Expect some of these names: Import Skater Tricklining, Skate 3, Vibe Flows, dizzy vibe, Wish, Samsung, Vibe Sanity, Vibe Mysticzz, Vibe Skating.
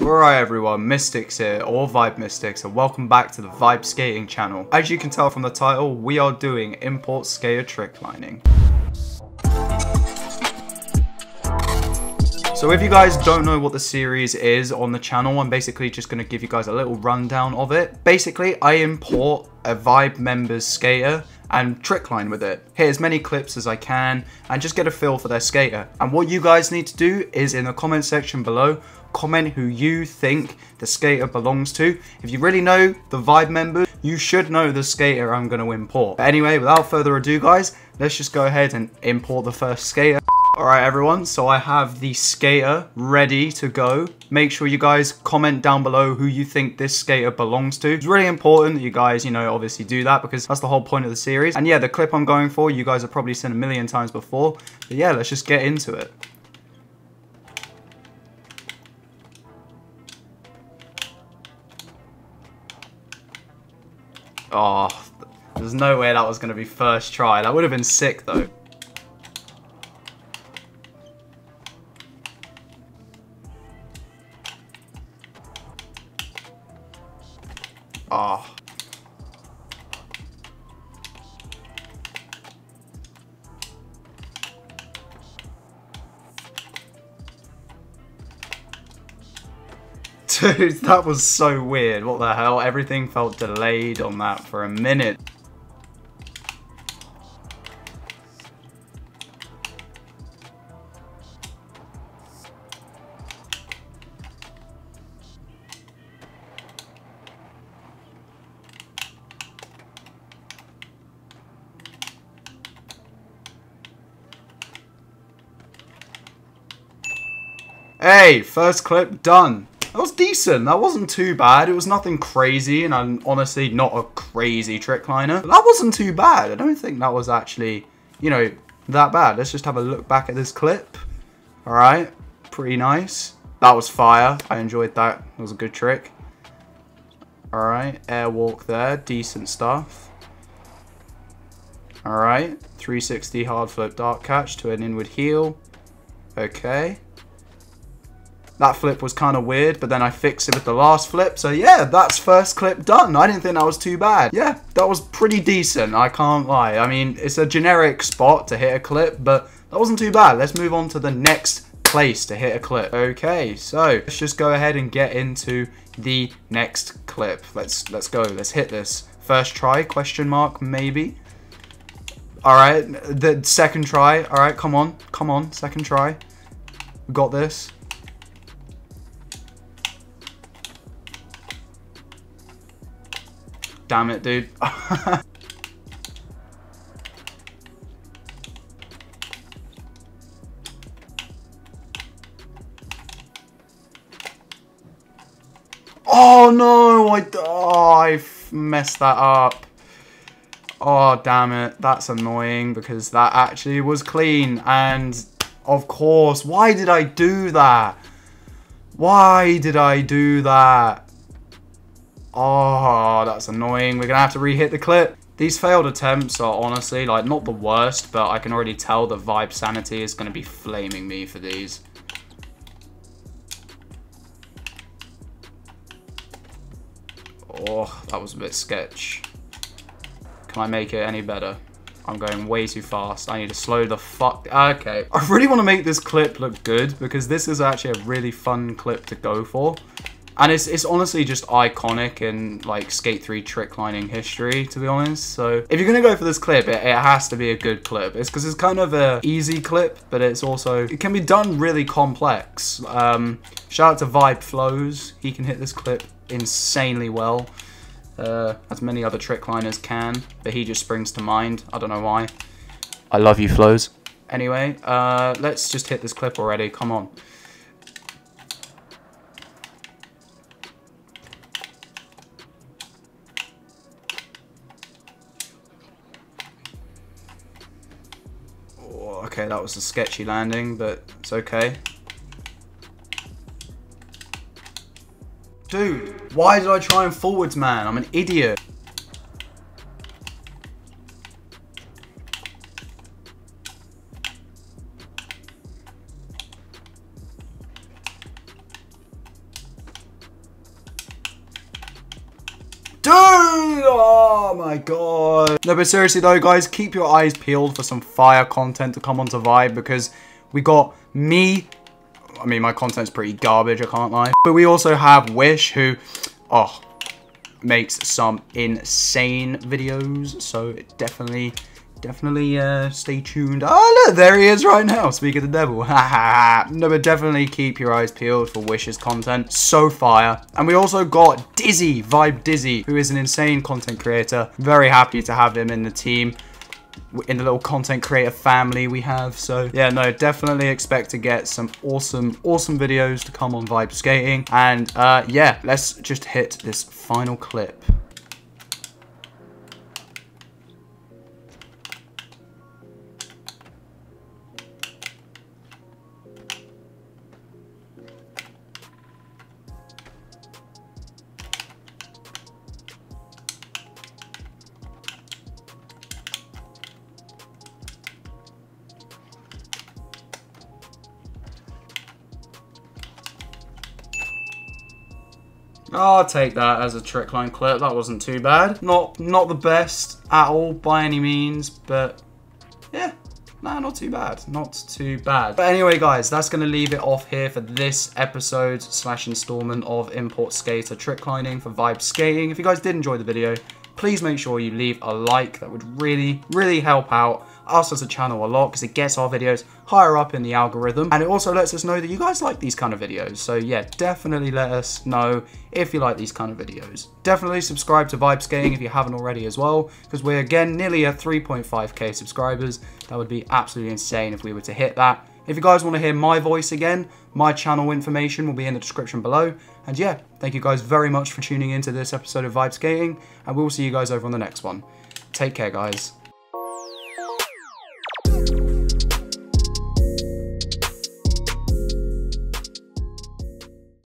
Alright everyone, Mysticzz here, or Vibe Mysticzz, and welcome back to the Vibe Skating channel. As you can tell from the title, we are doing Import Skater Tricklining. So if you guys don't know what the series is on the channel, I'm basically just going to give you guys a little rundown of it. Basically, I import a Vibe member's skater and trickline with it, hit as many clips as I can, and just get a feel for their skater. And what you guys need to do is, in the comment section below, comment who you think the skater belongs to. If you really know the Vibe member, you should know the skater I'm going to import. But anyway, without further ado guys, let's just go ahead and import the first skater. Alright everyone, so I have the skater ready to go. Make sure you guys comment down below who you think this skater belongs to. It's really important that you guys, you know, obviously do that because that's the whole point of the series. And yeah, the clip I'm going for, you guys have probably seen a million times before. But yeah, let's just get into it. Oh, there's no way that was going to be first try. That would have been sick though. Oh. Dude, that was so weird. What the hell? Everything felt delayed on that for a minute. Hey, first clip done. That was decent. That wasn't too bad. It was nothing crazy, and I'm honestly not a crazy trickliner. That wasn't too bad. I don't think that was actually, you know, that bad. Let's just have a look back at this clip. All right, pretty nice. That was fire. I enjoyed that. It was a good trick. All right, air walk there. Decent stuff. All right, 360 hard flip dark catch to an inward heel. Okay. That flip was kind of weird, but then I fixed it with the last flip. So yeah, that's first clip done. I didn't think that was too bad. Yeah, that was pretty decent. I can't lie. I mean, it's a generic spot to hit a clip, but that wasn't too bad. Let's move on to the next place to hit a clip. Okay, so let's just go ahead and get into the next clip. Let's go. Let's hit this. First try, question mark, maybe. All right, the second try. All right, come on. Come on, second try. We got this. Damn it, dude. Oh, no. I messed that up. Oh, damn it. That's annoying because that actually was clean. And, of course, why did I do that? Why did I do that? Oh, that's annoying. We're going to have to re-hit the clip. These failed attempts are honestly, like, not the worst, but I can already tell that Vibe Sanity is going to be flaming me for these. Oh, that was a bit sketch. Can I make it any better? I'm going way too fast. I need to slow the fuck. Okay. I really want to make this clip look good because this is actually a really fun clip to go for. And it's honestly just iconic in, like, Skate 3 tricklining history, to be honest. So if you're going to go for this clip, it has to be a good clip. It's because it's kind of a easy clip, but it's also, it can be done really complex. Shout out to Vibe Flows. He can hit this clip insanely well, as many other trickliners can, but he just springs to mind. I don't know why. I love you, Flows. Anyway, let's just hit this clip already. Come on. Okay, that was a sketchy landing, but it's okay. Dude, why did I try and forwards, man? I'm an idiot. Dude! Oh my god. No, but seriously though, guys, keep your eyes peeled for some fire content to come onto Vibe, because we got me. I mean, my content's pretty garbage, I can't lie. But we also have Wish, who, oh, makes some insane videos. So definitely stay tuned. Oh, look, there he is right now. Speak of the devil. No, but definitely keep your eyes peeled for Wish's content. So fire. And we also got Dizzy, Vibe Dizzy, who is an insane content creator. Very happy to have him in the team, in the little content creator family we have. So yeah, no, definitely expect to get some awesome videos to come on Vibe Skating. And yeah, let's just hit this final clip. I'll take that as a trick line clip. That wasn't too bad. Not the best at all by any means, but yeah, nah, not too bad. Not too bad. But anyway, guys, that's going to leave it off here for this episode / installment of Import Skater Tricklining for Vibe Skating. If you guys did enjoy the video, please make sure you leave a like. That would really, really help out us as a channel a lot, because it gets our videos higher up in the algorithm, and it also lets us know that you guys like these kind of videos. So yeah, definitely let us know if you like these kind of videos. Definitely subscribe to Vibe Skating if you haven't already as well, because we're again nearly at 3.5k subscribers. That would be absolutely insane if we were to hit that. If you guys want to hear my voice again, my channel information will be in the description below. And yeah, thank you guys very much for tuning into this episode of Vibe Skating, and we'll see you guys over on the next one. Take care, guys.